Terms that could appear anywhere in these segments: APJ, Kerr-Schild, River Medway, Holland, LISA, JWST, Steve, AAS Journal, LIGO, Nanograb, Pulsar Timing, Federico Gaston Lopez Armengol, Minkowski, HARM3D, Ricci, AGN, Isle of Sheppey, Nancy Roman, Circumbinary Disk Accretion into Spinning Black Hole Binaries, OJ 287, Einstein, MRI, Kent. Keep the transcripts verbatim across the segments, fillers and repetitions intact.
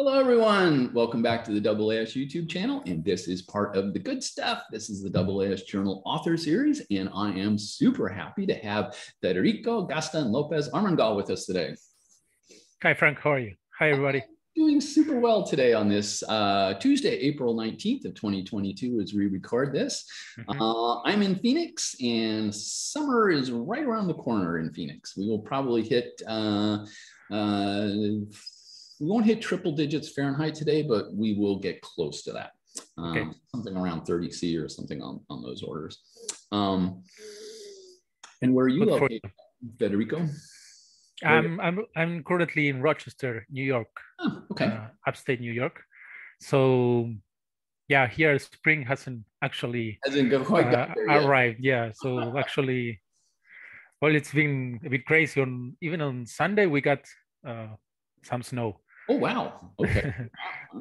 Hello, everyone. Welcome back to the A A S YouTube channel. And this is part of the good stuff. This is the A A S Journal author series. And I am super happy to have Federico Gaston Lopez Armengol with us today. Hi, Frank. How are you? Hi, everybody. I'm doing super well today on this uh, Tuesday, April nineteenth of twenty twenty-two as we record this. Mm-hmm. uh, I'm in Phoenix and summer is right around the corner in Phoenix. We will probably hit... Uh, uh, We won't hit triple digits Fahrenheit today, but we will get close to that. Um, okay. Something around thirty C or something on, on those orders. Um, and where are you Look located, Federico? I'm, I'm, I'm currently in Rochester, New York. Oh, okay. Uh, upstate New York. So yeah, here spring hasn't actually hasn't quite uh, arrived. Yeah, so actually, well, it's been a bit crazy. On, even on Sunday, we got uh, some snow. Oh, wow. Okay.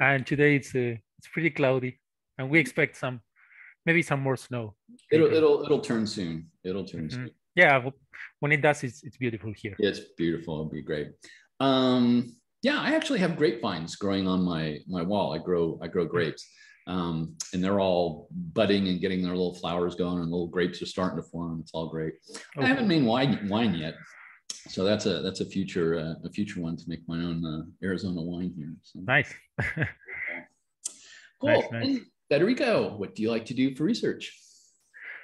And today it's uh, it's pretty cloudy, and we expect some, maybe some more snow. It'll it'll it'll turn soon. It'll turn mm-hmm. soon. Yeah, when it does, it's it's beautiful here. It's beautiful. It'll be great. Um, yeah, I actually have grapevines growing on my my wall. I grow I grow grapes, um, and they're all budding and getting their little flowers going, and little grapes are starting to form. It's all great. Okay. I haven't made wine wine yet. So that's a that's a future uh, a future one to make my own uh, Arizona wine here. So. Nice. Cool. Nice, nice. Federico, what do you like to do for research?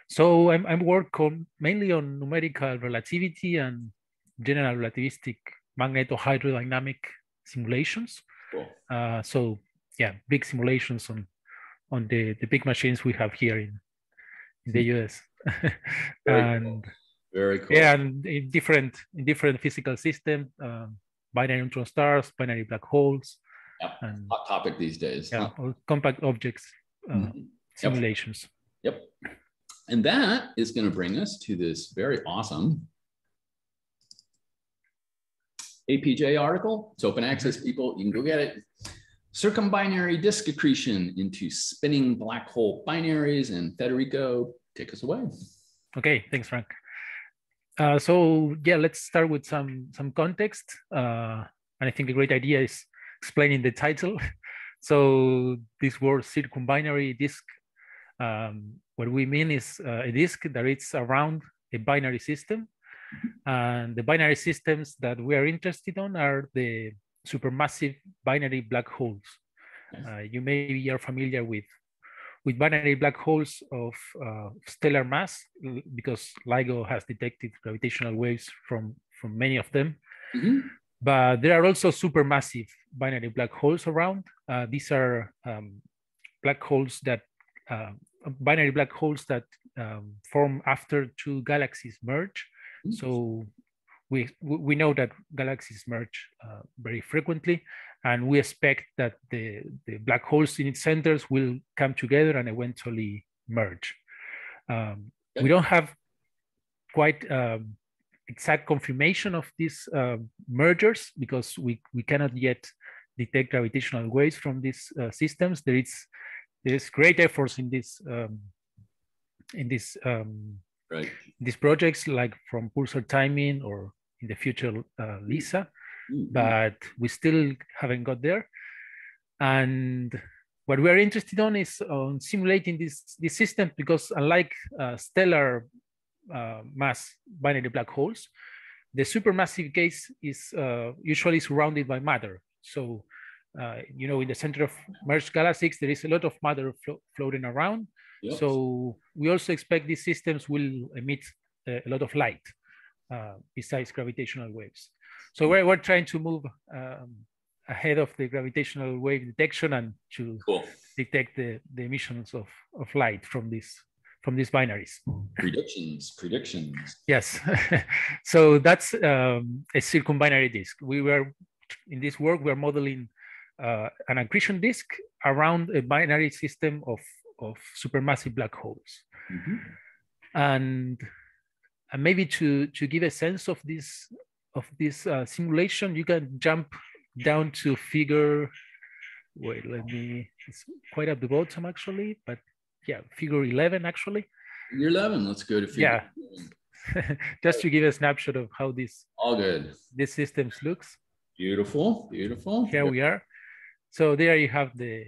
So I'm I'm work on, mainly on numerical relativity and general relativistic magneto-hydrodynamic simulations. Cool. Uh, so yeah, big simulations on on the the big machines we have here in, in the U S and. Cool. Very cool. Yeah, and in different in different physical systems, um, binary neutron stars, binary black holes. Yeah, and, hot topic these days. Yeah, huh? Or compact objects uh, mm-hmm. simulations. Yep. yep. And that is going to bring us to this very awesome A P J article. It's open access, people. You can go get it. Circumbinary disk accretion into spinning black hole binaries. And Federico, take us away. Okay, thanks, Frank. Uh, so yeah, let's start with some some context, uh, and I think a great idea is explaining the title. So this word circumbinary disk, um, what we mean is uh, a disk that is around a binary system, and the binary systems that we are interested on are the supermassive binary black holes. Uh, you maybe are familiar with with binary black holes of uh, stellar mass, because LIGO has detected gravitational waves from, from many of them. Mm-hmm. But there are also supermassive binary black holes around. Uh, these are um, black holes that, uh, binary black holes that um, form after two galaxies merge. Mm-hmm. So we, we know that galaxies merge uh, very frequently. And we expect that the, the black holes in its centers will come together and eventually merge. Um, we don't have quite um, exact confirmation of these uh, mergers, because we, we cannot yet detect gravitational waves from these uh, systems. There is there's great efforts in this um, in this um, right. these projects, like from Pulsar Timing or in the future uh, LISA. But we still haven't got there. And what we're interested on is on simulating this, this system, because unlike uh, stellar uh, mass binary black holes, the supermassive case is uh, usually surrounded by matter. So, uh, you know, in the center of merged galaxies, there is a lot of matter flo floating around. Yep. So we also expect these systems will emit a lot of light uh, besides gravitational waves. So we're, we're trying to move um, ahead of the gravitational wave detection and to cool. detect the, the emissions of, of light from these from these binaries. Predictions, predictions. Yes. So that's um, a circumbinary disk. We were in this work we are modeling uh, an accretion disk around a binary system of of supermassive black holes, mm-hmm. and and maybe to to give a sense of this. Of this uh, simulation, you can jump down to figure. Wait, let me. It's quite at the bottom actually, but yeah, figure eleven actually. Figure eleven. Let's go to figure. Yeah, just to give a snapshot of how this all good. This systems looks. Beautiful, beautiful. Here we are. So there you have the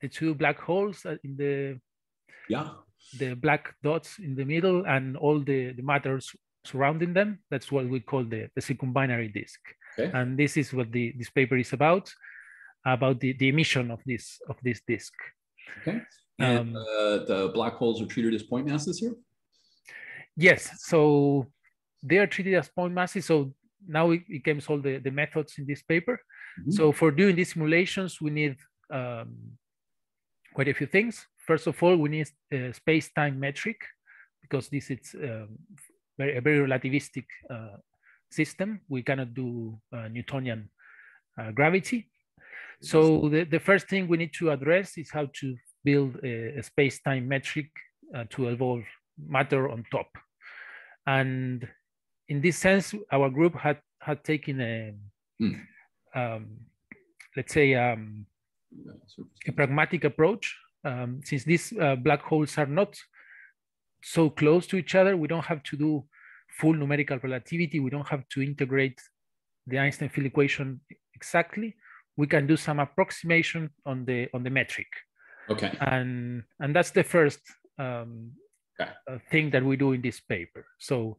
the two black holes in the yeah the black dots in the middle and all the, the matter surrounding them. That's what we call the, the circumbinary disk. Okay. And this is what the, this paper is about, about the, the emission of this of this disk. Okay. And um, uh, the black holes are treated as point masses here? Yes. So they are treated as point masses. So now it, it comes all the, the methods in this paper. Mm-hmm. So for doing these simulations, we need um, quite a few things. First of all, we need a space-time metric, because this is um, very, a very relativistic uh, system. We cannot do uh, Newtonian uh, gravity. So the, the first thing we need to address is how to build a, a space-time metric uh, to evolve matter on top. And in this sense, our group had, had taken a, mm. um, let's say, um, a pragmatic approach. Um, since these uh, black holes are not so close to each other, we don't have to do full numerical relativity. We don't have to integrate the Einstein field equation exactly. We can do some approximation on the on the metric. Okay. And and that's the first um, okay. uh, thing that we do in this paper. So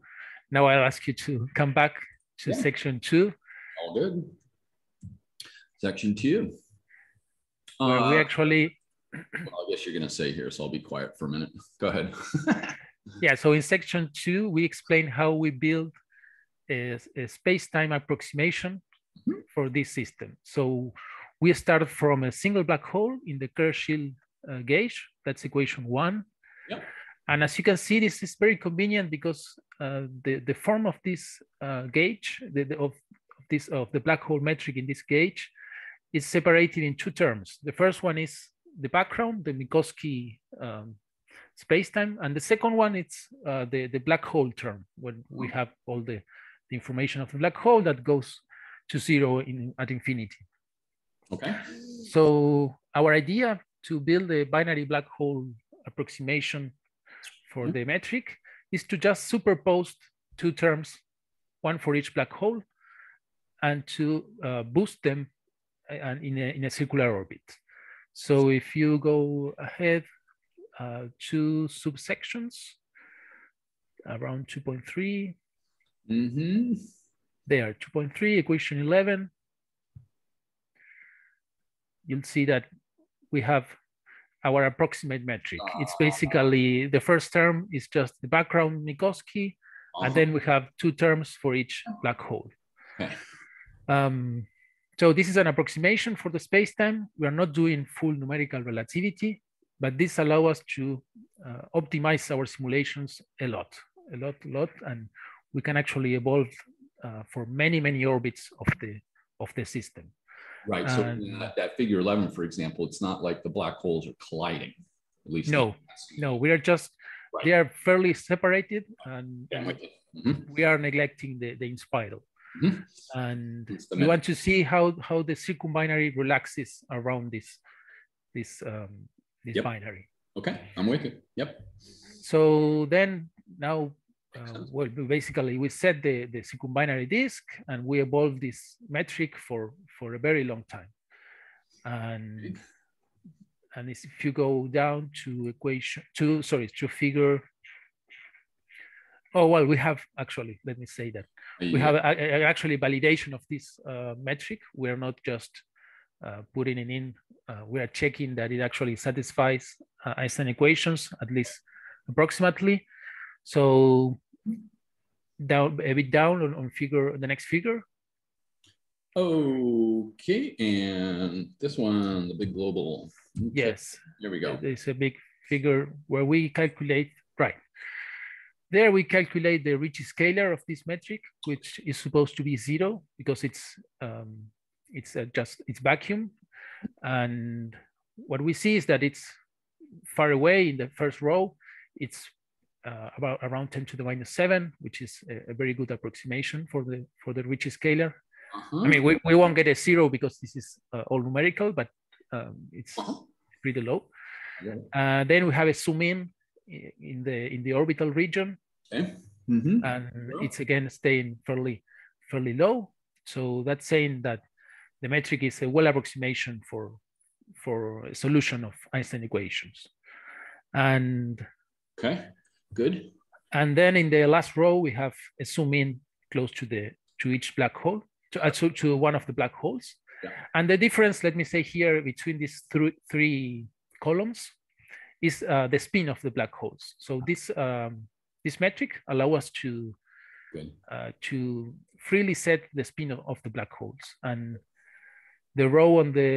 now I'll ask you to come back to yeah. section two. All good. Section two. Where uh, we actually. Well, I guess you're going to say here, so I'll be quiet for a minute. Go ahead. Yeah. So in section two, we explain how we build a, a space-time approximation mm-hmm. for this system. So we start from a single black hole in the Kerr-Schild uh, gauge. That's equation one. Yep. And as you can see, this is very convenient because uh, the the form of this uh, gauge, the, the, of this of the black hole metric in this gauge, is separated in two terms. The first one is the background, the Minkowski um, space-time, and the second one it's uh, the the black hole term, when we have all the, the information of the black hole that goes to zero in at infinity. Okay. So our idea to build a binary black hole approximation for mm-hmm. the metric is to just superpose two terms, one for each black hole, and to uh, boost them and in a, in a circular orbit. So if you go ahead uh, two subsections, around two point three, mm-hmm. there, two point three, equation eleven, you'll see that we have our approximate metric. Uh-huh. It's basically the first term is just the background Minkowski, uh-huh. and then we have two terms for each black hole. Okay. Um, So this is an approximation for the space-time. We are not doing full numerical relativity, but this allows us to uh, optimize our simulations a lot, a lot, a lot, and we can actually evolve uh, for many, many orbits of the of the system. Right. So and, that, that figure eleven, for example, it's not like the black holes are colliding. At least no, no, we are just right. they are fairly separated, and, yeah, and mm-hmm. we are neglecting the the inspiral. Mm-hmm. And you want to see how how the circumbinary relaxes around this this um, this yep. binary. Okay, I'm with you. Yep. So then now, uh, well, basically we set the the circumbinary disk and we evolve this metric for for a very long time. And and if you go down to equation to sorry to figure. Oh, well, we have actually, let me say that. Yeah. We have a, a, actually validation of this uh, metric. We're not just uh, putting it in. Uh, we are checking that it actually satisfies uh, Einstein equations, at least approximately. So down a bit down on, on figure, the next figure. Okay, and this one, the big global. Okay. Yes. There we go. It's a big figure where we calculate, right. There we calculate the Ricci scalar of this metric, which is supposed to be zero because it's um, it's uh, just it's vacuum. And what we see is that it's far away in the first row. It's uh, about around ten to the minus seven, which is a, a very good approximation for the for the Ricci scalar. Uh-huh. I mean, we, we won't get a zero because this is uh, all numerical, but um, it's uh-huh. pretty low. Yeah. Uh, then we have a zoom in. in the in the orbital region, okay. mm-hmm. and sure. it's again staying fairly fairly low. So that's saying that the metric is a well approximation for, for a solution of Einstein equations. And okay, good. And then in the last row, we have a zoom in close to the to each black hole, to, to, to one of the black holes. Yeah. And the difference, let me say here, between these th three columns is uh, the spin of the black holes. So this, um, this metric allows us to, uh, to freely set the spin of, of the black holes. And the row on the,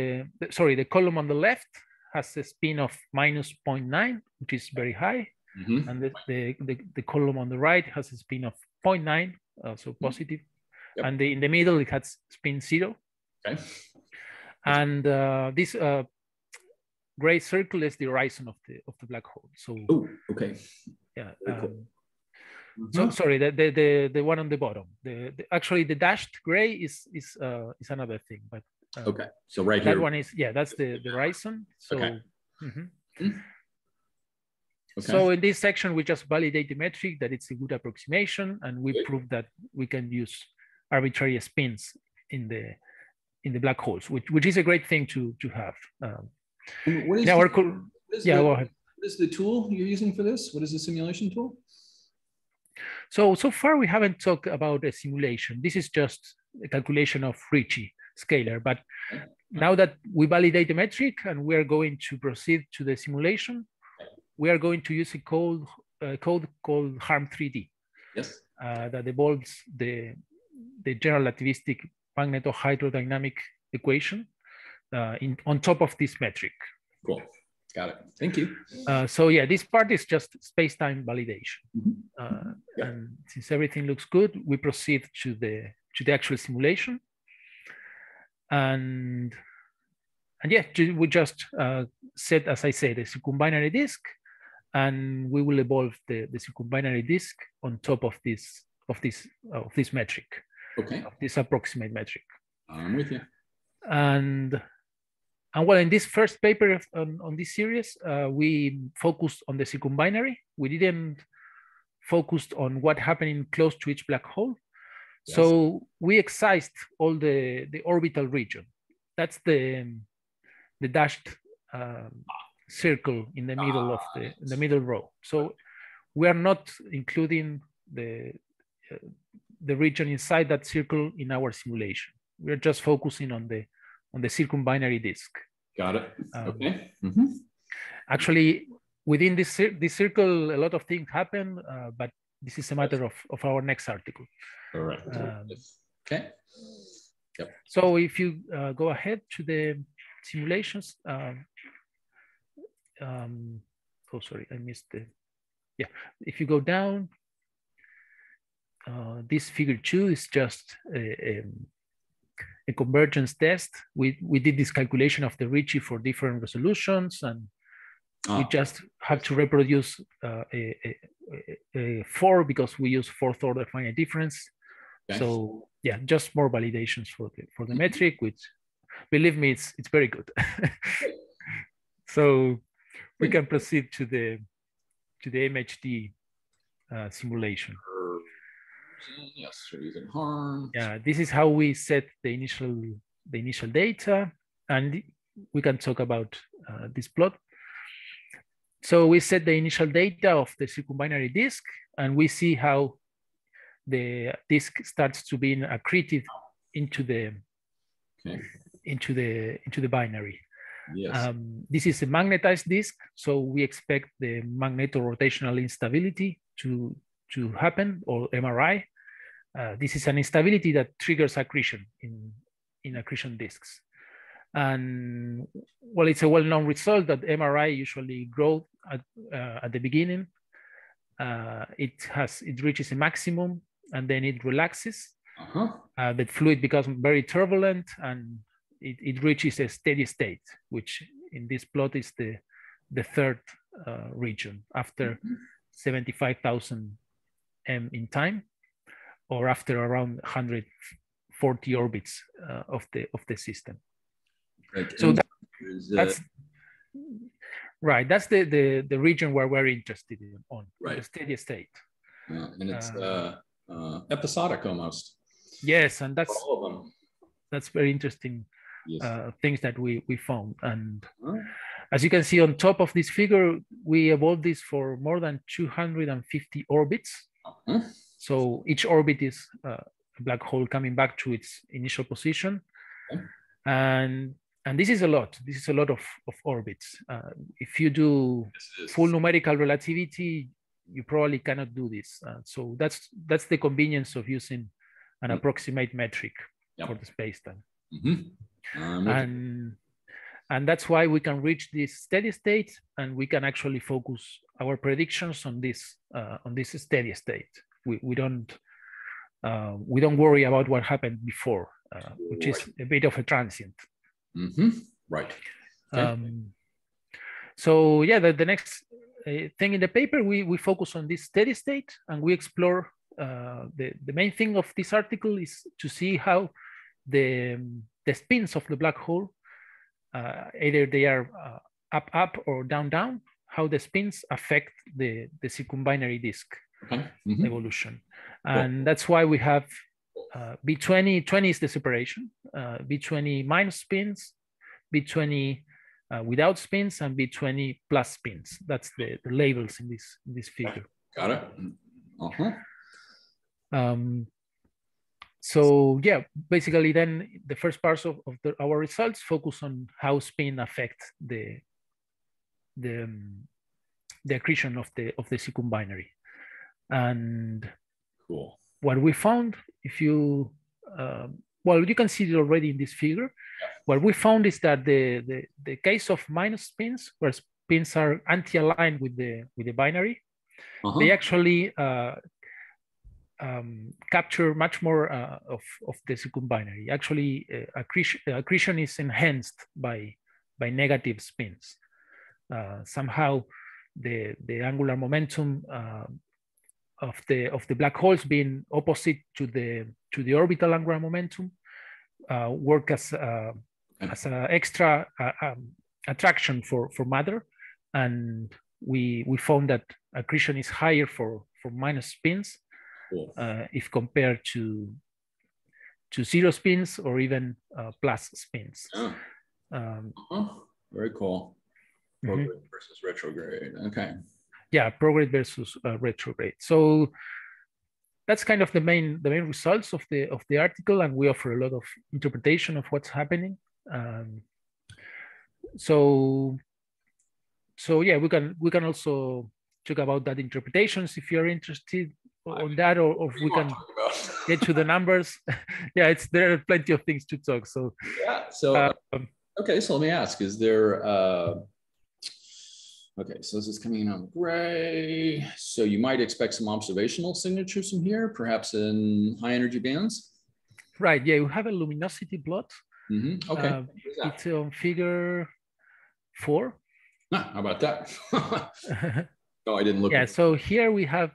sorry, the column on the left has a spin of minus zero point nine, which is very high. Mm-hmm. And the, the, the, the column on the right has a spin of zero point nine, uh, so positive. Yep. And the, in the middle, it has spin zero. Okay. And uh, this uh, gray circle is the horizon of the, of the black hole. So, oh, okay. Yeah. Um, cool. Mm-hmm. So sorry, the, the, the, the one on the bottom. The, the actually the dashed gray is, is, uh, is another thing, but uh, okay. So right that here. That one is, yeah, that's the, the horizon. So, okay. Mm-hmm. Mm-hmm. Okay. So in this section, we just validate the metric that it's a good approximation, and we okay. prove that we can use arbitrary spins in the in the black holes, which which is a great thing to to have. Um, what is now the, our, what is yeah, the, go ahead. What is the tool you're using for this? What is the simulation tool? So so far we haven't talked about a simulation. This is just a calculation of Ricci scalar. But okay. now that we validate the metric and we are going to proceed to the simulation, we are going to use a code, a code called HARM three D. Yes. Uh, that evolves the, the general relativistic magneto-hydrodynamic equation uh, in, on top of this metric. Cool. Got it. Thank you. Uh, so yeah, this part is just space-time validation. Mm-hmm. uh, yeah. And since everything looks good, we proceed to the to the actual simulation. And and yeah, we just uh, set, as I said, a circumbinary disk. And we will evolve the, the circumbinary disk on top of this of this of this metric, okay, of this approximate metric. I'm with you. And and well, in this first paper on, on this series, uh, we focused on the circumbinary. We didn't focus on what happened close to each black hole. Yes. So we excised all the the orbital region. That's the the dashed Um, circle in the middle ah, of the in the middle row. So we are not including the uh, the region inside that circle in our simulation. We're just focusing on the on the circumbinary disk. Got it. Um, okay. Mm-hmm. Actually, within this this circle, a lot of things happen, uh, but this is a matter of of our next article. All right. Um, yes. Okay. Yep. So if you uh, go ahead to the simulations. Um, Um, oh, sorry, I missed the, yeah. If you go down, uh, this figure two is just a, a, a convergence test. We, we did this calculation of the Ricci for different resolutions, and ah. we just have to reproduce uh, a, a, a four because we use fourth order finite difference. Okay. So yeah, just more validations for the, for the mm-hmm. metric, which believe me, it's, it's very good. So we can proceed to the to the M H D uh, simulation. Yes, using HARM. Yeah, this is how we set the initial the initial data, and we can talk about uh, this plot. So we set the initial data of the circumbinary disk, and we see how the disk starts to be accreted into the okay. into the into the binary. Yes. Um, this is a magnetized disk, so we expect the magnetorotational instability to, to happen, or M R I. Uh, this is an instability that triggers accretion in, in accretion disks. And well, it's a well-known result that M R I usually grows at, uh, at the beginning. Uh, it, has, it reaches a maximum, and then it relaxes. Uh-huh. uh, the fluid becomes very turbulent, and It, it reaches a steady state, which in this plot is the, the third uh, region after mm-hmm. seventy-five thousand M in time, or after around one hundred forty orbits uh, of, the, of the system. Right. So that, is, uh... that's right. That's the, the, the region where we're interested in, on right. the steady state. Yeah, and it's uh, uh, uh, episodic almost. Yes, and that's all of them. that's very interesting. Yes. Uh, things that we, we found. And huh? as you can see on top of this figure, we evolved this for more than two hundred fifty orbits. Huh? So each orbit is uh, a black hole coming back to its initial position. Huh? And, and this is a lot. This is a lot of, of orbits. Uh, if you do yes, full numerical relativity, you probably cannot do this. Uh, so that's, that's the convenience of using an mm-hmm. approximate metric yep. for the space-time. Mm-hmm. Um, and, and that's why we can reach this steady state, and we can actually focus our predictions on this uh, on this steady state. We we don't uh, we don't worry about what happened before, uh, which right. is a bit of a transient. Mm-hmm. Right. Um, so yeah, the, the next uh, thing in the paper, we we focus on this steady state, and we explore uh, the the main thing of this article is to see how the um, the spins of the black hole, uh, either they are uh, up, up or down, down, how the spins affect the, the circumbinary disk okay. mm-hmm. evolution. And cool. that's why we have uh, B twenty, twenty is the separation, uh, B twenty minus spins, B twenty uh, without spins, and B twenty plus spins. That's the, the labels in this, in this figure. Got it. Uh-huh. Um, So yeah, basically then the first part of, of the, our results focus on how spin affects the the, um, the accretion of the of the circumbinary. And cool. what we found, if you um, well, you can see it already in this figure. Yeah. What we found is that the, the the case of minus spins, where spins are anti-aligned with the with the binary, uh-huh. they actually uh, Um, capture much more uh, of, of the circumbinary. Actually, uh, accretion, uh, accretion is enhanced by, by negative spins. Uh, somehow, the, the angular momentum uh, of, the, of the black holes being opposite to the, to the orbital angular momentum uh, work as uh, as an extra uh, um, attraction for, for matter. And we, we found that accretion is higher for, for minus spins. Uh, if compared to to zero spins or even uh, plus spins. Yeah. Um, uh-huh. Very cool. Prograde mm-hmm. versus retrograde. Okay. Yeah, prograde versus uh, retrograde. So that's kind of the main the main results of the of the article, and we offer a lot of interpretation of what's happening. Um, so so yeah, we can we can also talk about that interpretations if you're interested. On that, or, or if we can get to the numbers. Yeah, it's there are plenty of things to talk. So yeah. So um, okay. So let me ask: is there? Uh, okay. So this is coming in on gray. So you might expect some observational signatures from here, perhaps in high energy bands. Right. Yeah. You have a luminosity plot. Mm-hmm. Okay. Uh, it's on figure four. Ah, how about that? No, I didn't look. Yeah. So here we have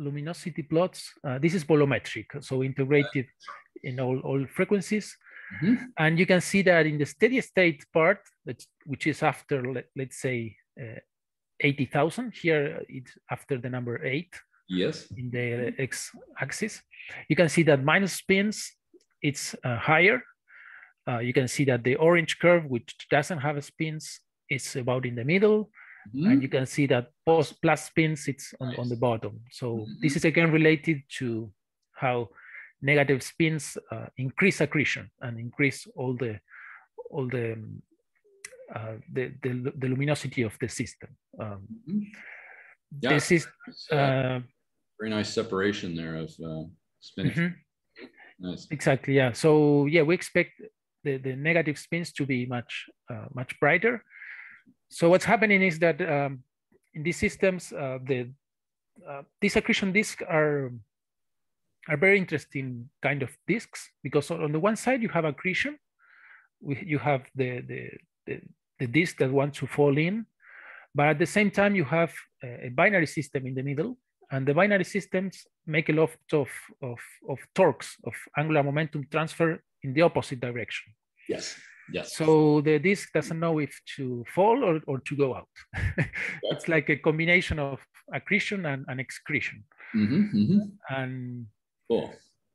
luminosity plots. Uh, this is bolometric, so integrated in all, all frequencies. Mm-hmm. And you can see that in the steady state part, that, which is after, let, let's say, uh, eighty thousand, here it's after the number eight. Yes. In the x-axis. You can see that minus spins, it's uh, higher. Uh, you can see that the orange curve, which doesn't have spins, is about in the middle. Mm-hmm. And you can see that post plus spins, it's on, nice. on the bottom. So mm-hmm. this is again related to how negative spins uh, increase accretion and increase all the all the um, uh, the, the the luminosity of the system. Um, mm-hmm. Yeah, this is uh, uh, very nice separation there of uh, spins. Mm-hmm. Nice. Exactly. Yeah. So yeah, we expect the, the negative spins to be much uh, much brighter. So what's happening is that um, in these systems, uh, the uh, these accretion disks are are very interesting kind of disks, because on the one side you have accretion, we, you have the the, the the disk that wants to fall in, but at the same time you have a binary system in the middle, and the binary systems make a lot of of of torques of angular momentum transfer in the opposite direction. Yes. Yes. So the disk doesn't know if to fall or, or to go out. It's like a combination of accretion and, and excretion. Mm-hmm, mm-hmm. And, cool.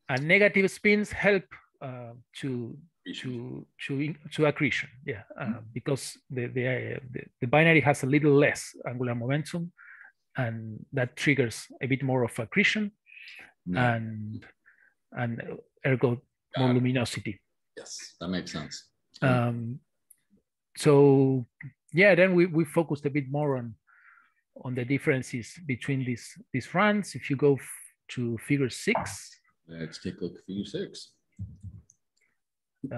and negative spins help uh, to to, to, to accretion, yeah, uh, mm-hmm. because the the, uh, the the binary has a little less angular momentum, and that triggers a bit more of accretion, mm-hmm. and and ergo more uh, luminosity. Yes, that makes sense. Um, so yeah, then we, we focused a bit more on on the differences between these these runs. If you go to figure six, let's take a look at figure six.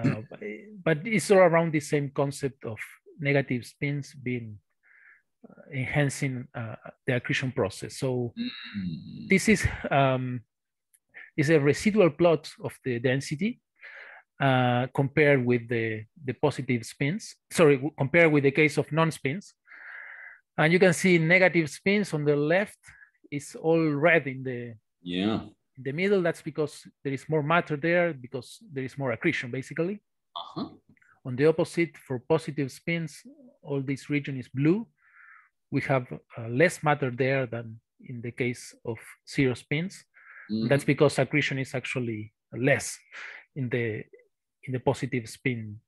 Uh, but, but it's all around the same concept of negative spins being uh, enhancing uh, the accretion process. So mm-hmm. this is um, is a residual plot of the density uh, compared with the the positive spins. Sorry, compared with the case of non-spins. And you can see negative spins on the left is all red in the yeah. in the middle. That's because there is more matter there, because there is more accretion, basically. Uh-huh. On the opposite, for positive spins, all this region is blue. We have uh, less matter there than in the case of zero spins. Mm-hmm. That's because accretion is actually less in the in the positive spin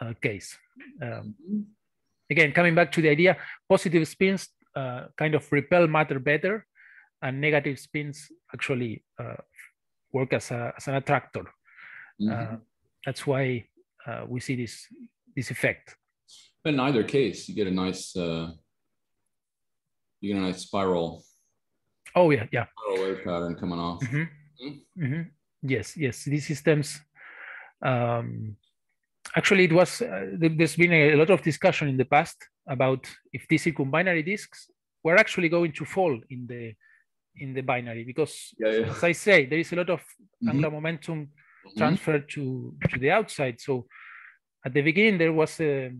uh, case. Um, mm-hmm. Again, coming back to the idea, positive spins uh, kind of repel matter better, and negative spins actually uh, work as, a, as an attractor. Mm-hmm. uh, that's why uh, we see this, this effect. But in either case, you get a nice, uh, you get a nice spiral. Oh yeah, yeah. Spiral wave pattern coming off. Mm-hmm. Mm-hmm. Mm-hmm. Yes, yes, these systems, um, actually, it was. Uh, there's been a lot of discussion in the past about if these circumbinary disks were actually going to fall in the in the binary, because, yeah, yeah. as I say, there is a lot of mm-hmm. angular momentum transferred mm-hmm. to to the outside. So, at the beginning, there was a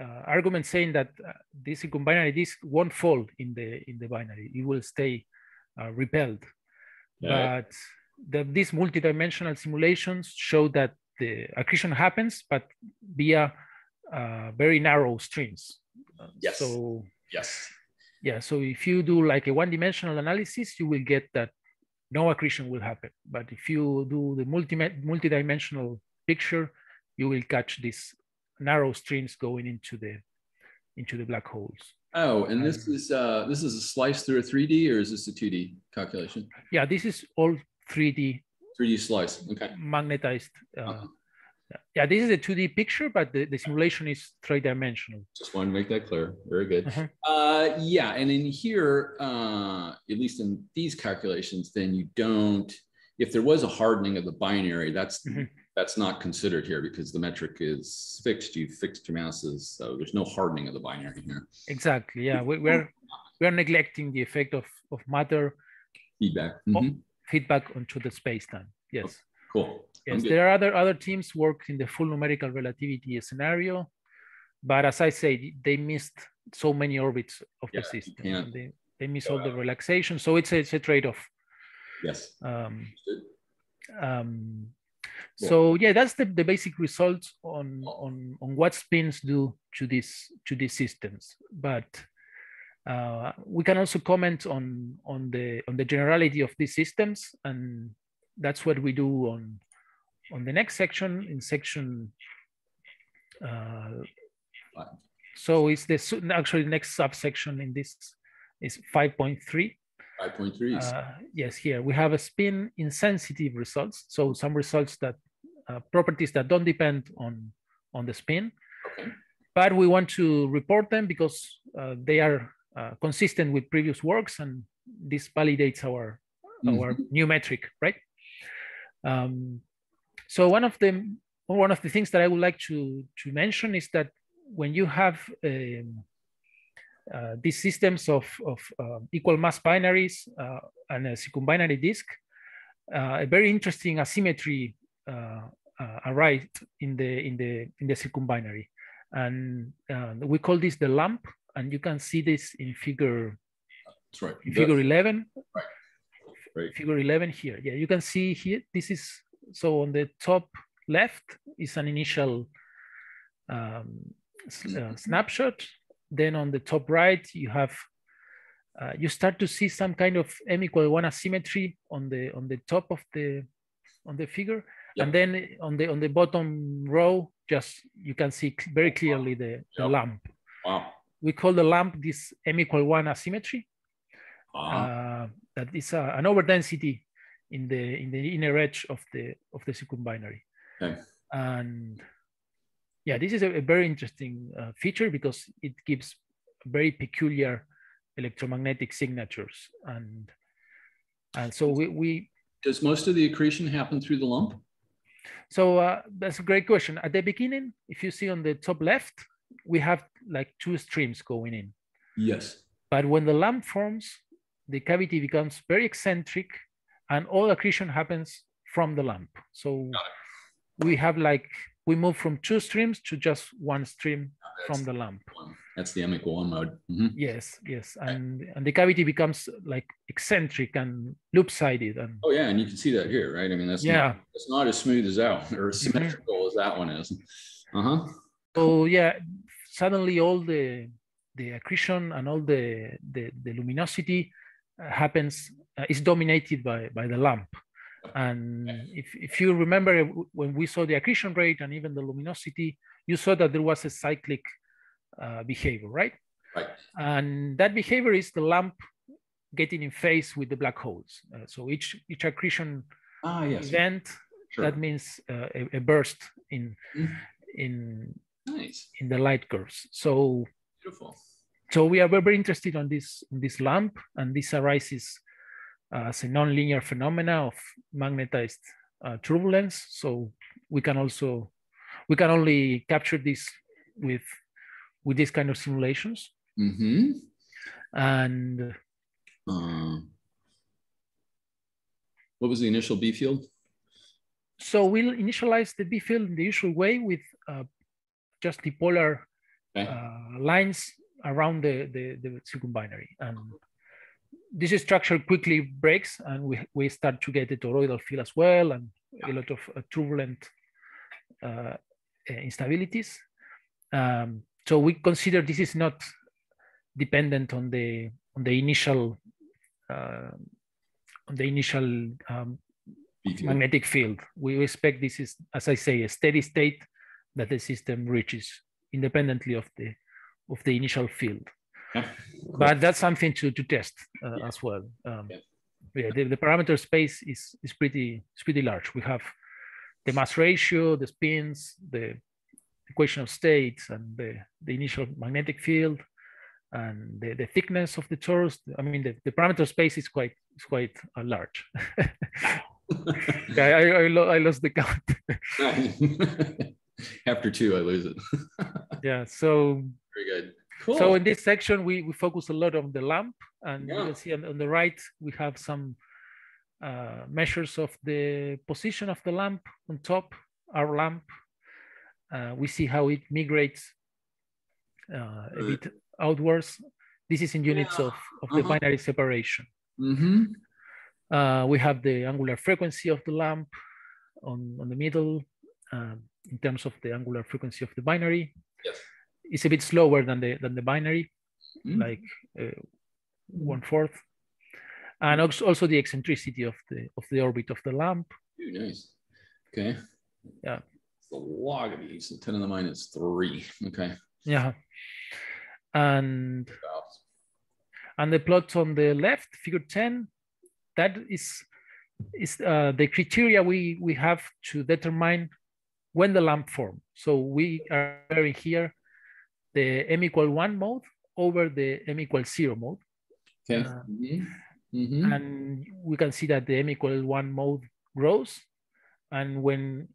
uh, argument saying that uh, this circumbinary disk won't fall in the in the binary; it will stay uh, repelled. Yeah. But the, these multidimensional simulations show that the accretion happens, but via uh, very narrow streams. Yes. So yes. Yeah. So if you do like a one-dimensional analysis, you will get that no accretion will happen. But if you do the multi multi-dimensional picture, you will catch these narrow streams going into the into the black holes. Oh, and um, this is uh, this is a slice through a three D, or is this a two D calculation? Yeah, this is all three D. three D slice, okay. Magnetized. Uh, uh-huh. Yeah, this is a two D picture, but the, the simulation is three-dimensional. Just wanted to make that clear. Very good. Uh-huh. uh, yeah, and in here, uh, at least in these calculations, then you don't, if there was a hardening of the binary, that's mm-hmm. that's not considered here because the metric is fixed. You've fixed your masses, so there's no hardening of the binary here. Exactly, yeah. we, we're, we're neglecting the effect of, of matter. Feedback. Mm-hmm. oh, feedback onto the space-time. Yes. Okay, cool. Yes, there are other other teams work in the full numerical relativity scenario, but as I said, they missed so many orbits of yeah, the system. And they they miss all out. the relaxation, so it's a, it's a trade-off. Yes. Um, um, cool. So yeah, that's the, the basic results on on on what spins do to these to these systems, but. Uh, we can also comment on on the on the generality of these systems, and that's what we do on on the next section in section. Uh, so it's this actually next subsection in this is five point three. five point three. Uh, yes, here we have a spin insensitive results. So some results that uh, properties that don't depend on on the spin, okay. But we want to report them because uh, they are. Uh, consistent with previous works, and this validates our our mm-hmm. new metric, right? Um, so one of the one of the things that I would like to to mention is that when you have um, uh, these systems of of uh, equal mass binaries uh, and a circumbinary disk, uh, a very interesting asymmetry uh, uh, arrived in the in the in the circumbinary, and uh, we call this the lump. And you can see this in figure, that's right. in figure eleven, right. Right. figure eleven here. Yeah, you can see here, this is, so on the top left is an initial um, uh, snapshot. Then on the top right, you have, uh, you start to see some kind of M equal one asymmetry on the on the top of the, on the figure. Yep. And then on the on the bottom row, just you can see very clearly the, the yep. lump. Wow. We call the lump this m equal one asymmetry. Uh-huh. uh, that is a, an overdensity in the in the inner edge of the of the sequence binary. Okay. And yeah, this is a, a very interesting uh, feature because it gives very peculiar electromagnetic signatures, and and so we, we does most of the accretion happen through the lump? So uh, that's a great question. At the beginning, if you see on the top left, we have like two streams going in. Yes. But when the lump forms, the cavity becomes very eccentric, and all accretion happens from the lump. So we have like we move from two streams to just one stream oh, from the lump. One. That's the m equal one mode. Mm-hmm. Yes, yes, and and the cavity becomes like eccentric and loop-sided. And oh yeah, and you can see that here, right? I mean, that's yeah, it's not, not as smooth as that, or as symmetrical mm-hmm. as that one is. Uh huh. So yeah, suddenly all the the accretion and all the the, the luminosity happens uh, is dominated by by the lump. And if, if you remember when we saw the accretion rate and even the luminosity, you saw that there was a cyclic uh, behavior, right? Right. And that behavior is the lump getting in phase with the black holes. Uh, so each each accretion ah, yes. event, sure. that means uh, a, a burst in mm-hmm. in nice. in the light curves. So beautiful. So we are very, very interested on this in this lump, and this arises as a nonlinear phenomena of magnetized uh, turbulence. So we can also, we can only capture this with, with this kind of simulations. Mm-hmm. And uh, what was the initial B field? So we'll initialize the B field in the usual way with uh, just dipolar okay. uh, lines around the, the, the sequence binary. And this structure quickly breaks, and we, we start to get a toroidal field as well, and a lot of uh, turbulent uh, instabilities. Um, so we consider this is not dependent on the on the initial uh, on the initial um, magnetic field. We expect this is, as I say, a steady state that the system reaches independently of the of the initial field. Yeah, but that's something to, to test uh, yeah. as well. Um, yeah. Yeah, the, the parameter space is, is pretty it's pretty large. We have the mass ratio, the spins, the equation of states, and the, the initial magnetic field, and the, the thickness of the torus. I mean, the, the parameter space is quite is quite uh, large. yeah, I I, lo I lost the count. After two, I lose it. yeah. So very good. Cool. So in this section, we, we focus a lot on the lump, and yeah. you can see on, on the right, we have some uh, measures of the position of the lump on top, our lump. Uh, we see how it migrates uh, a bit outwards. This is in units yeah. of, of uh-huh. the binary separation. Mm-hmm. uh, we have the angular frequency of the lump on, on the middle uh, in terms of the angular frequency of the binary. Yes. It's a bit slower than the than the binary, mm. like uh, one fourth, and also the eccentricity of the of the orbit of the lump. Ooh, nice. Okay. Yeah. It's the log of these, so ten to the minus three. Okay. Yeah. And wow. and the plot on the left, figure ten, that is is uh, the criteria we we have to determine when the lump forms. So we are here. The m equal one mode over the m equal zero mode. Okay. Uh, mm-hmm. And we can see that the m equal one mode grows. And when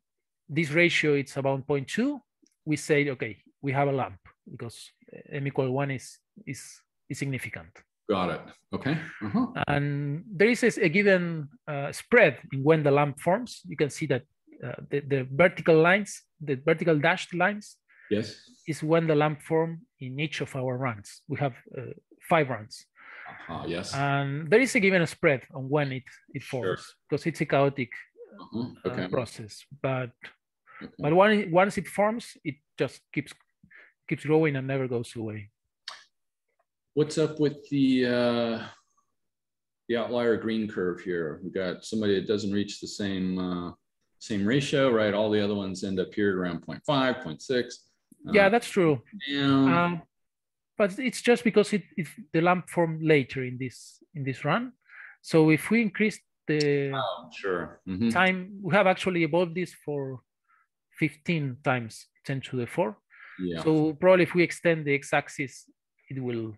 this ratio is about zero point two, we say, okay, we have a lump because m equal one is, is, is significant. Got it. Okay. Uh-huh. And there is a given uh, spread in when the lump forms. You can see that uh, the, the vertical lines, the vertical dashed lines, yes, is when the lump form in each of our runs. We have uh, five runs. Uh-huh, yes. And there is a given spread on when it, it forms, sure. because it's a chaotic uh-huh. okay. uh, process. But okay. but when, once it forms, it just keeps keeps growing and never goes away. What's up with the uh, the outlier green curve here? We got somebody that doesn't reach the same uh, same ratio, right? All the other ones end up here around zero point five, zero point six. Yeah, uh, that's true. Um, but it's just because it, it the lump formed later in this in this run. So if we increase the oh, sure. mm-hmm. time, we have actually evolved this for fifteen times ten to the four. Yeah. So probably if we extend the x-axis, it will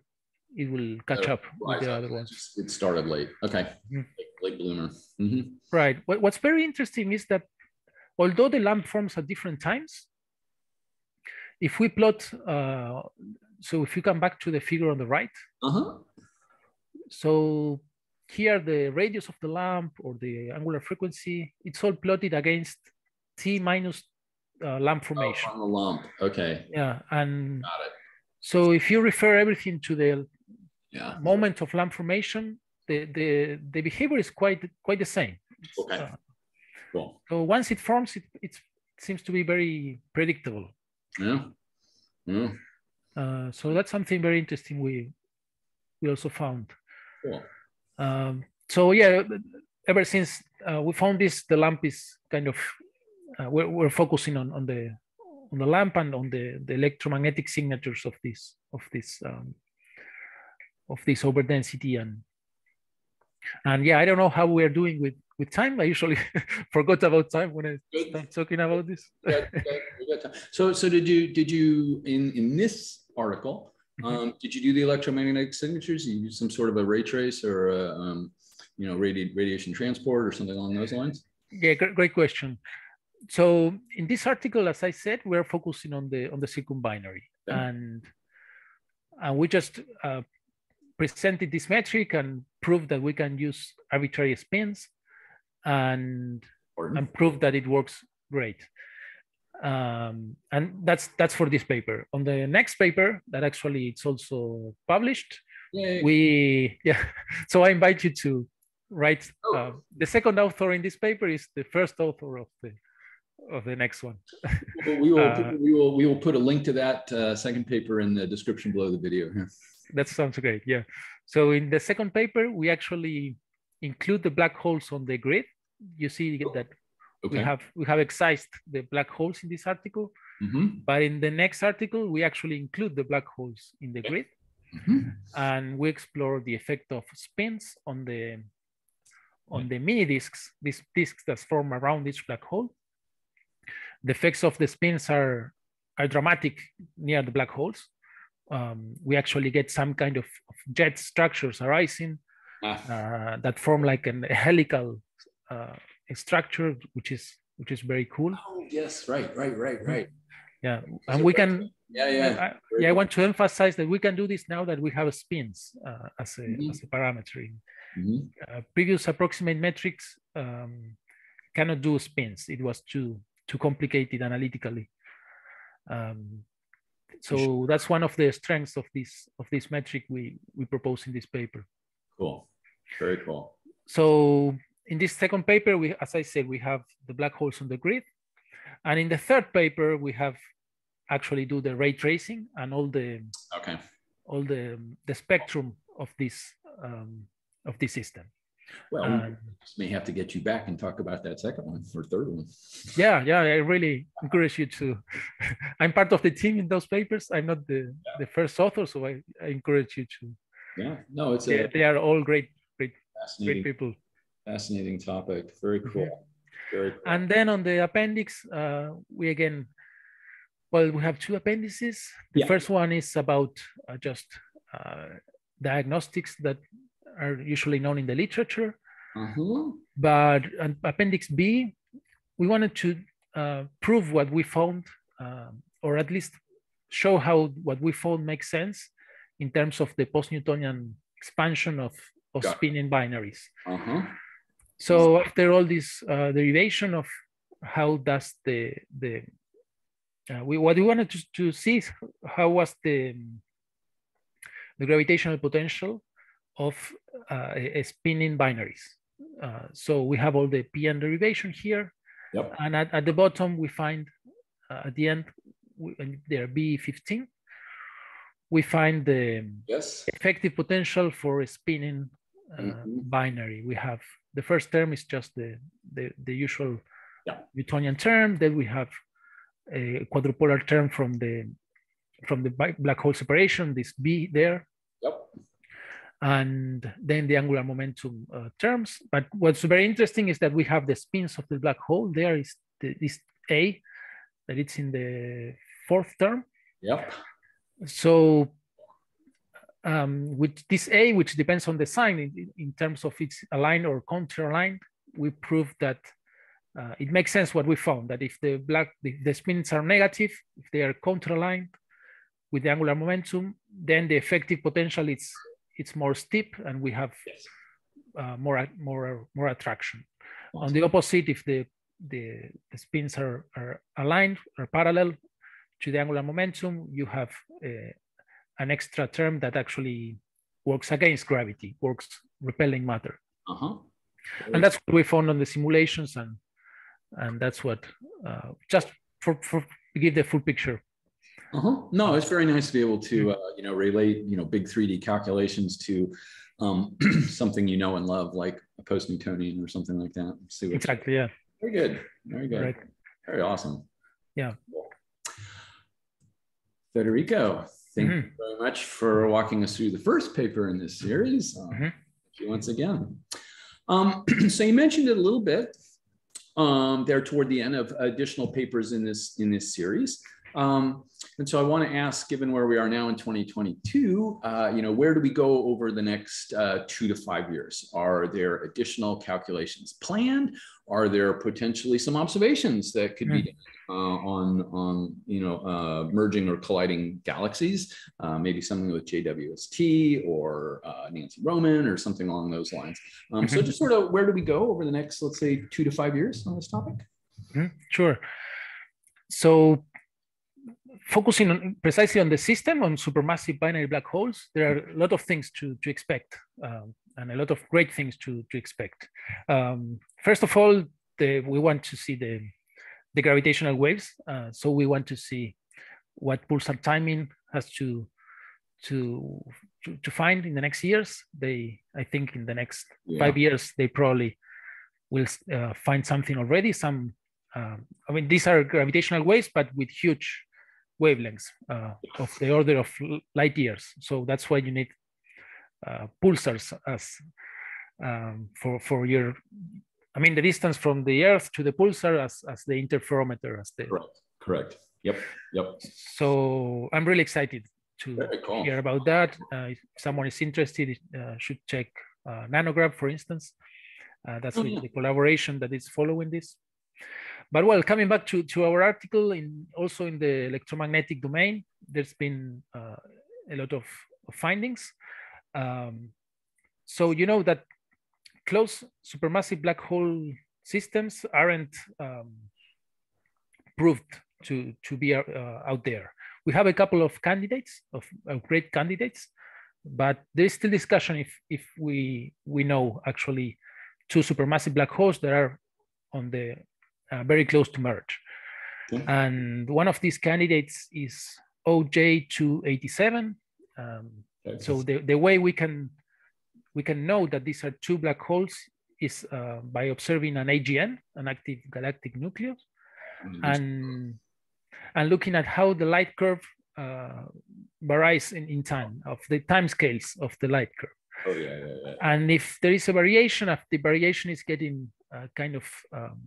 it will catch oh, up right. with the other ones. It started late. Okay, mm-hmm. late bloomer. Mm-hmm. Right. What, what's very interesting is that although the lump forms at different times, if we plot, uh, so if you come back to the figure on the right, uh-huh. so here the radius of the lump or the angular frequency, it's all plotted against t minus uh, lump formation. Oh, on the lump, okay. Yeah, and got it. So if you refer everything to the yeah. moment of lump formation, the, the the behavior is quite quite the same. Okay. Uh, cool. So once it forms, it it's, it seems to be very predictable. Yeah. yeah. Uh, so that's something very interesting we we also found. Cool. Um, so yeah, ever since uh, we found this, the lump is kind of uh, we're we're focusing on on the on the lamp and on the, the electromagnetic signatures of this of this um, of this overdensity and and yeah, I don't know how we're doing with with time. I usually forgot about time when I start talking about this. so so did you did you in in this article um, did you do the electromagnetic signatures? You use some sort of a ray trace or a, um, you know radi radiation transport or something along those lines? Yeah, great question. So in this article, as I said, we're focusing on the on the circumbinary, yeah. and and we just uh, presented this metric and proved that we can use arbitrary spins, and Pardon? and prove that it works great. Um, and that's that's for this paper. On the next paper, that actually it's also published. Yay. We yeah. So I invite you to write. Oh. Uh, the second author in this paper is the first author of the. of the next one. Well, we, will uh, put, we, will, we will put a link to that uh, second paper in the description below the video here. That sounds great, yeah. So in the second paper, we actually include the black holes on the grid. You see that okay. we have we have excised the black holes in this article, mm-hmm. but in the next article, we actually include the black holes in the grid, mm-hmm. and we explore the effect of spins on the, on the mini disks, these disks that form around each black hole. The effects of the spins are, are dramatic near the black holes. Um, we actually get some kind of, of jet structures arising ah. uh, that form like an, a helical uh, structure, which is which is very cool. Oh yes, right, right, right, right. Yeah, and we can. Yeah, yeah. I, yeah, I want to emphasize that we can do this now that we have spins uh, as a mm-hmm. as a parameter. Mm-hmm. uh, previous approximate metrics um, cannot do spins. It was too too complicated analytically. Um, so that's one of the strengths of this of this metric we, we propose in this paper. Cool, very cool. So in this second paper, we, as I said, we have the black holes on the grid. And in the third paper, we have actually do the ray tracing and all the okay. all the, the spectrum of this, um, of this system. Well, we um, may have to get you back and talk about that second one or third one. Yeah, yeah, I really encourage you to. I'm part of the team in those papers. I'm not the, yeah. the first author, so I, I encourage you to. Yeah, no, it's a, they are all great, great, great people. Fascinating topic. Very cool. Yeah. Very cool. And then on the appendix, uh, we again, well, we have two appendices. The yeah. first one is about uh, just uh, diagnostics that are usually known in the literature, uh-huh. but an appendix B, we wanted to uh, prove what we found, uh, or at least show how what we found makes sense in terms of the post-Newtonian expansion of, of spin in binaries. Uh-huh. So after all this uh, derivation of how does the, the uh, we, what we wanted to, to see is how was the, the gravitational potential of uh, a spin in binaries. Uh, so we have all the P N derivation here. Yep. And at, at the bottom, we find uh, at the end, we, there B fifteen, we find the yes. effective potential for a spin in uh, mm-hmm. binary. We have, the first term is just the, the, the usual yeah. Newtonian term. Then we have a quadrupolar term from the from the black hole separation, this B there. Yep. And then the angular momentum uh, terms. But what's very interesting is that we have the spins of the black hole. There is the, this A, that it's in the fourth term. Yep. So um, with this A, which depends on the sign in, in terms of its aligned or counter-aligned, we prove that uh, it makes sense what we found, that if the black the, the spins are negative, if they are counter-aligned with the angular momentum, then the effective potential is it's more steep, and we have yes. uh, more more more attraction. Awesome. On the opposite, if the the, the spins are, are aligned or parallel to the angular momentum, you have uh, an extra term that actually works against gravity, works repelling matter. Uh-huh. And that's what we found on the simulations, and and that's what uh, just for, for to give the full picture. Uh-huh. No, it's very nice to be able to, uh, you know, relate, you know, big three D calculations to um, something you know and love, like a post-Newtonian or something like that. See what exactly, yeah. Very good. Very good. Right. Very awesome. Yeah. Cool. Federico, thank mm-hmm. you very much for walking us through the first paper in this series. Uh, mm-hmm. Thank you once again. Um, so you mentioned it a little bit um, there toward the end of additional papers in this, in this series. Um, and so I want to ask, given where we are now in twenty twenty-two, uh, you know, where do we go over the next uh, two to five years? Are there additional calculations planned? Are there potentially some observations that could be uh, on, on, you know, uh, merging or colliding galaxies? Uh, maybe something with J W S T or uh, Nancy Roman or something along those lines. Um, so just sort of where do we go over the next, let's say, two to five years on this topic? Sure. So focusing on, precisely on the system, on supermassive binary black holes, there are a lot of things to, to expect, um, and a lot of great things to, to expect. Um, first of all, the, we want to see the, the gravitational waves. Uh, so we want to see what pulsar timing has to, to, to, to find in the next years. They, I think in the next yeah. five years, they probably will uh, find something already. Some, um, I mean, these are gravitational waves, but with huge wavelengths uh, of the order of light years. So that's why you need uh, pulsars as um, for, for your, I mean, the distance from the Earth to the pulsar as, as the interferometer. As the... Correct, correct. Yep, yep. So I'm really excited to cool. hear about that. Uh, if someone is interested, uh, should check uh, Nanograb, for instance. Uh, that's oh, yeah. the collaboration that is following this. But well, coming back to, to our article, in also in the electromagnetic domain, there's been uh, a lot of, of findings. Um, so you know that closed supermassive black hole systems aren't um, proved to, to be uh, out there. We have a couple of candidates, of, of great candidates, but there's still discussion if, if we, we know actually two supermassive black holes that are on the Uh, very close to merge. Okay. And one of these candidates is O J two eighty-seven. Um, okay. So the, the way we can we can know that these are two black holes is uh, by observing an A G N, an active galactic nucleus, mm-hmm. and, and looking at how the light curve uh, varies in, in time, of the time scales of the light curve. Oh, yeah, yeah, yeah. And if there is a variation, if the variation is getting uh, kind of um,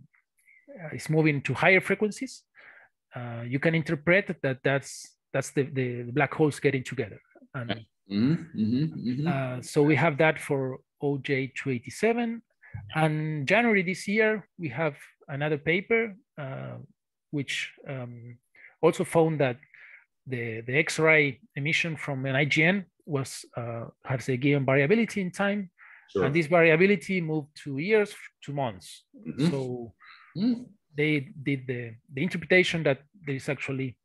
it's moving to higher frequencies, uh, you can interpret that that's that's the, the black holes getting together. And, mm-hmm, mm-hmm, uh, so we have that for O J two eighty-seven. And January this year, we have another paper, uh, which um, also found that the, the X-ray emission from an I G N was uh, has a given variability in time. Sure. And this variability moved to years to months. Mm-hmm. So Mm. they did the, the interpretation that there is actually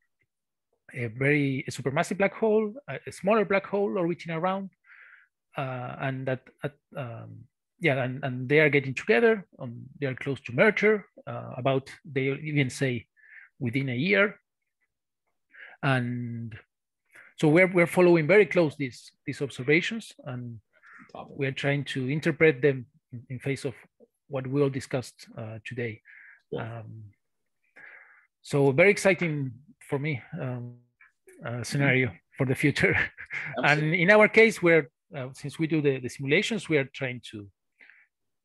a very a supermassive black hole, a, a smaller black hole orbiting around, uh, and that, uh, um, yeah, and, and they are getting together, um, they are close to merger, uh, about, they even say within a year. And so we're, we're following very close these, these observations, and we're trying to interpret them in, in face of what we all discussed uh, today. Um, so very exciting for me um, uh, scenario for the future. And in our case, we're uh, since we do the, the simulations, we are trying to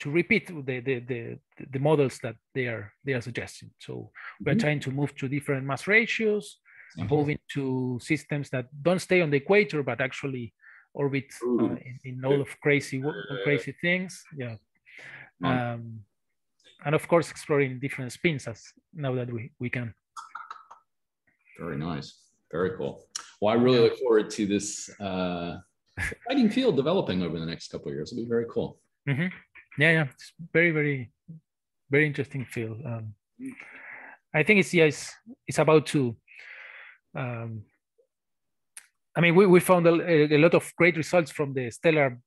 to repeat the the the, the models that they are they are suggesting. So we're mm-hmm. trying to move to different mass ratios, mm-hmm. moving to systems that don't stay on the equator but actually orbit uh, in, in all of crazy crazy things. Yeah. Um, and of course, exploring different spins as now that we, we can. Very nice. Very cool. Well, I really look forward to this uh, exciting field developing over the next couple of years. It'll be very cool. Mm-hmm. Yeah, yeah. It's very, very, very interesting field. Um, I think it's, yeah, it's, it's about to, um, I mean, we, we found a, a lot of great results from the stellar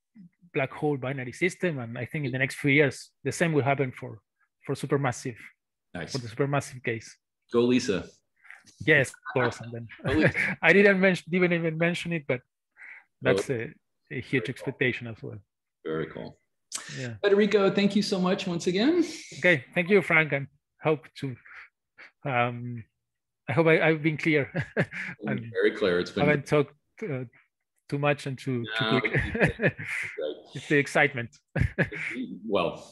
black hole binary system. And I think in the next few years, the same will happen for for supermassive, nice. for the supermassive case. Go LISA. Yes, of course. And then I didn't mention, didn't even mention it, but that's oh, a, a huge expectation cool. as well. Very cool. Yeah. Federico, thank you so much once again. Okay, thank you, Frank. I hope to. Um, I hope I, I've been clear. Been very clear. It's been. I haven't talked uh, too much and too, no, too quick. It's, it's the excitement. Well.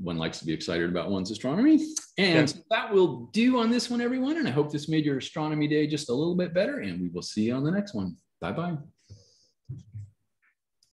One likes to be excited about one's astronomy. And yeah. that will do on this one, everyone. And I hope this made your astronomy day just a little bit better. And we will see you on the next one. Bye-bye.